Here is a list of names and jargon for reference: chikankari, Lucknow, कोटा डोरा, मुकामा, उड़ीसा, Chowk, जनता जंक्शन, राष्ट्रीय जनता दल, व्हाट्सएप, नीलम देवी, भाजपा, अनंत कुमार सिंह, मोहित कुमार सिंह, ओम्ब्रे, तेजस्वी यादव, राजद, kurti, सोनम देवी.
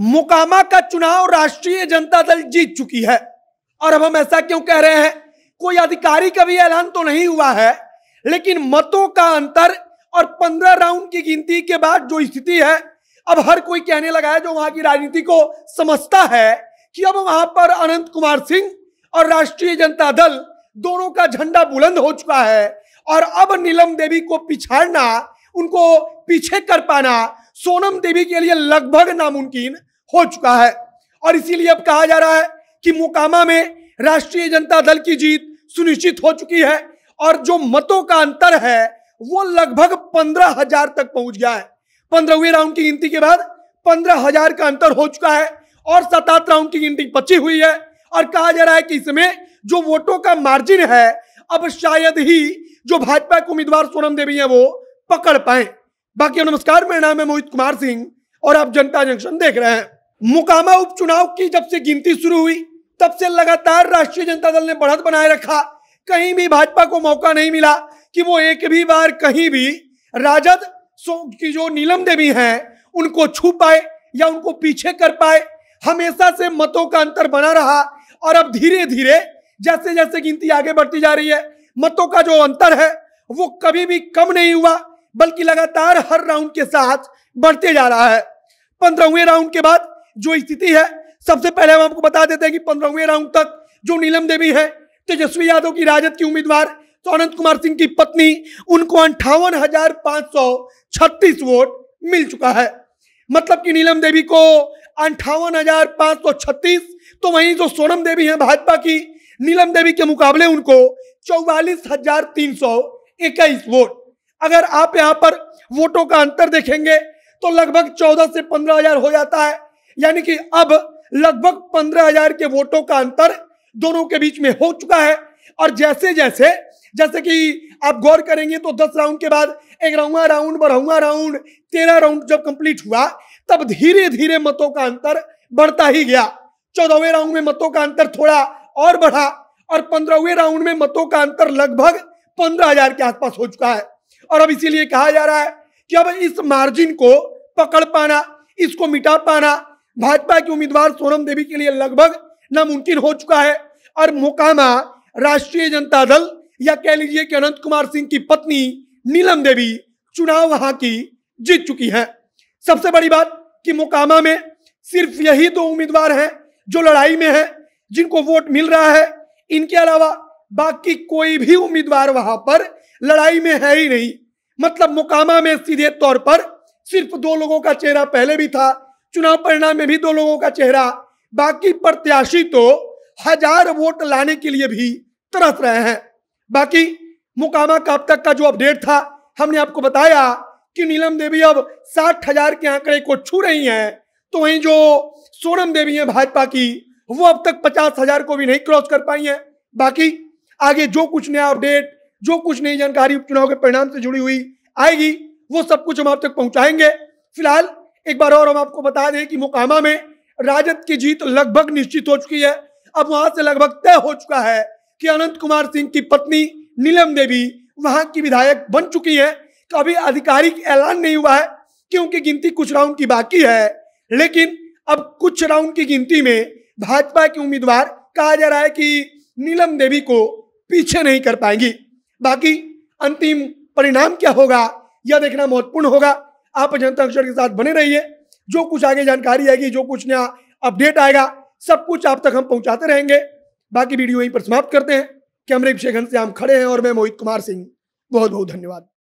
मुकामा का चुनाव राष्ट्रीय जनता दल जीत चुकी है। और अब हम ऐसा क्यों कह रहे हैं? कोई आधिकारिक अभी ऐलान तो नहीं हुआ है, लेकिन मतों का अंतर और 15 राउंड की गिनती के बाद जो स्थिति है, अब हर कोई कहने लगा है जो वहां की राजनीति को समझता है कि अब वहां पर अनंत कुमार सिंह और राष्ट्रीय जनता दल दोनों का झंडा बुलंद हो चुका है। और अब नीलम देवी को पिछाड़ना, उनको पीछे कर पाना सोनम देवी के लिए लगभग नामुमकिन हो चुका है। और इसीलिए अब कहा जा रहा है कि मुकामा में राष्ट्रीय जनता दल की जीत सुनिश्चित हो चुकी है और जो मतों का अंतर है वो लगभग 15,000 तक पहुंच गया है। 15वें राउंड की गिनती के बाद 15,000 का अंतर हो चुका है और 7 राउंड की गिनती 25 हुई है। और कहा जा रहा है कि इसमें जो वोटों का मार्जिन है, अब शायद ही जो भाजपा के उम्मीदवार सोनम देवी हैं वो पकड़ पाए। बाकी नमस्कार, मेरा नाम है मोहित कुमार सिंह और आप जनता जंक्शन देख रहे हैं। मुकामा उपचुनाव की जब से गिनती शुरू हुई तब से लगातार राष्ट्रीय जनता दल ने बढ़त बनाए रखा। कहीं भी भाजपा को मौका नहीं मिला कि वो एक भी बार कहीं भी राजद की जो नीलम देवी हैं उनको छू पाए या उनको पीछे कर पाए। हमेशा से मतों का अंतर बना रहा और अब धीरे धीरे जैसे जैसे गिनती आगे बढ़ती जा रही है, मतों का जो अंतर है वो कभी भी कम नहीं हुआ, बल्कि लगातार हर राउंड के साथ बढ़ते जा रहा है। 15वें राउंड के बाद जो स्थिति है, सबसे पहले हम आपको बता देते हैं कि 15वें राउंड तक जो नीलम देवी है, तेजस्वी यादव की राजद की उम्मीदवार तो अनंत कुमार सिंह की पत्नी, उनको 58,536 वोट मिल चुका है। मतलब कि नीलम देवी को 58,536, तो वहीं जो सोनम देवी है भाजपा की, नीलम देवी के मुकाबले उनको 44,321 वोट। अगर आप यहाँ पर वोटों का अंतर देखेंगे तो लगभग 14 से 15,000 हो जाता है, यानी कि अब लगभग 15,000 के वोटों का अंतर दोनों के बीच में हो चुका है। और जैसे कि आप गौर करेंगे तो 10 राउंड के बाद 11वां राउंड, 12वां राउंड, 13 राउंड जब कंप्लीट हुआ तब धीरे धीरे मतों का अंतर बढ़ता ही गया। 14वें राउंड में मतों का अंतर थोड़ा और बढ़ा और 15वें राउंड में मतों का अंतर लगभग 15,000 के आसपास हो चुका है। और अब इसीलिए कहा जा रहा है कि अब इस मार्जिन को पकड़ पाना, इसको मिटा पाना भाजपा के उम्मीदवार सोनम देवी के लिए लगभग नामुमकिन हो चुका है। और मुकामा राष्ट्रीय जनता दल या कह लीजिए कि अनंत कुमार सिंह की पत्नी नीलम देवी चुनाव वहां की जीत चुकी है। सबसे बड़ी बात कि मुकामा में सिर्फ यही 2 उम्मीदवार हैं जो लड़ाई में हैं, जिनको वोट मिल रहा है। इनके अलावा बाकी कोई भी उम्मीदवार वहां पर लड़ाई में है ही नहीं। मतलब मुकामा में सीधे तौर पर सिर्फ 2 लोगों का चेहरा पहले भी था, चुनाव परिणाम में भी 2 लोगों का चेहरा, बाकी प्रत्याशी तो 1000 वोट लाने के लिए भी तरस रहे हैं। बाकी मुकामा का अब तक का जो अपडेट था, हमने आपको बताया कि नीलम देवी अब 60,000 के आंकड़े को छू रही हैं, तो वहीं जो सोनम देवी हैं भाजपा की, वो अब तक 50,000 को भी नहीं क्रॉस कर पाई हैं। बाकी आगे जो कुछ नया अपडेट, जो कुछ नई जानकारी उपचुनाव के परिणाम से जुड़ी हुई आएगी, वो सब कुछ हम आप तक पहुंचाएंगे। फिलहाल एक बार और हम आपको बता दें कि मुकामा में राजद की जीत लगभग निश्चित हो चुकी है। अब वहां से लगभग तय हो चुका है कि अनंत कुमार सिंह की पत्नी नीलम देवी वहां की विधायक बन चुकी है। अभी आधिकारिक ऐलान नहीं हुआ है क्योंकि गिनती कुछ राउंड की बाकी है, लेकिन अब कुछ राउंड की गिनती में भाजपा के उम्मीदवार कहा जा रहा है कि नीलम देवी को पीछे नहीं कर पाएंगी। बाकी अंतिम परिणाम क्या होगा यह देखना महत्वपूर्ण होगा। आप जनता जंक्शन के साथ बने रहिए, जो कुछ आगे जानकारी आएगी, जो कुछ नया अपडेट आएगा, सब कुछ आप तक हम पहुंचाते रहेंगे। बाकी वीडियो यहीं पर समाप्त करते हैं। कैमरे पीछे घन से हम खड़े हैं और मैं मोहित कुमार सिंह, बहुत बहुत धन्यवाद।